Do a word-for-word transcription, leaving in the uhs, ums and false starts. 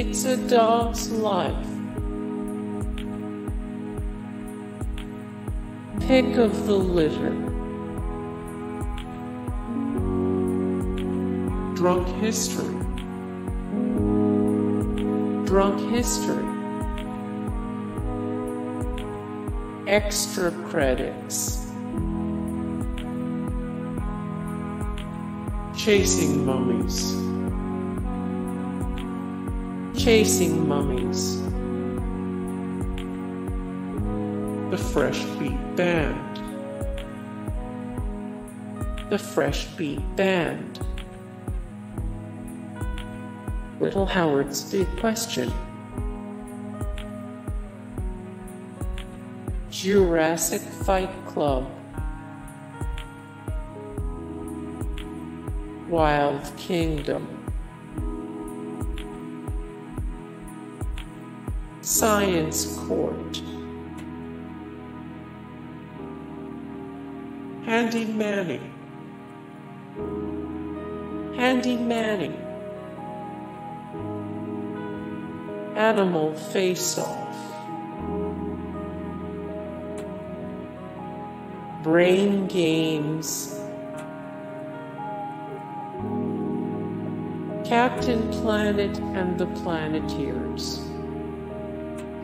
It's a Dog's Life. Pick of the Litter. Drunk History. Drunk History. Extra Credits. Chasing Mummies. Chasing Mummies. The Fresh Beat Band. The Fresh Beat Band. Little Howard's Big Question. Jurassic Fight Club. Wild Kingdom. Science Court. Handy Manny. Handy Manny. Animal Face-Off. Brain Games. Captain Planet and the Planeteers.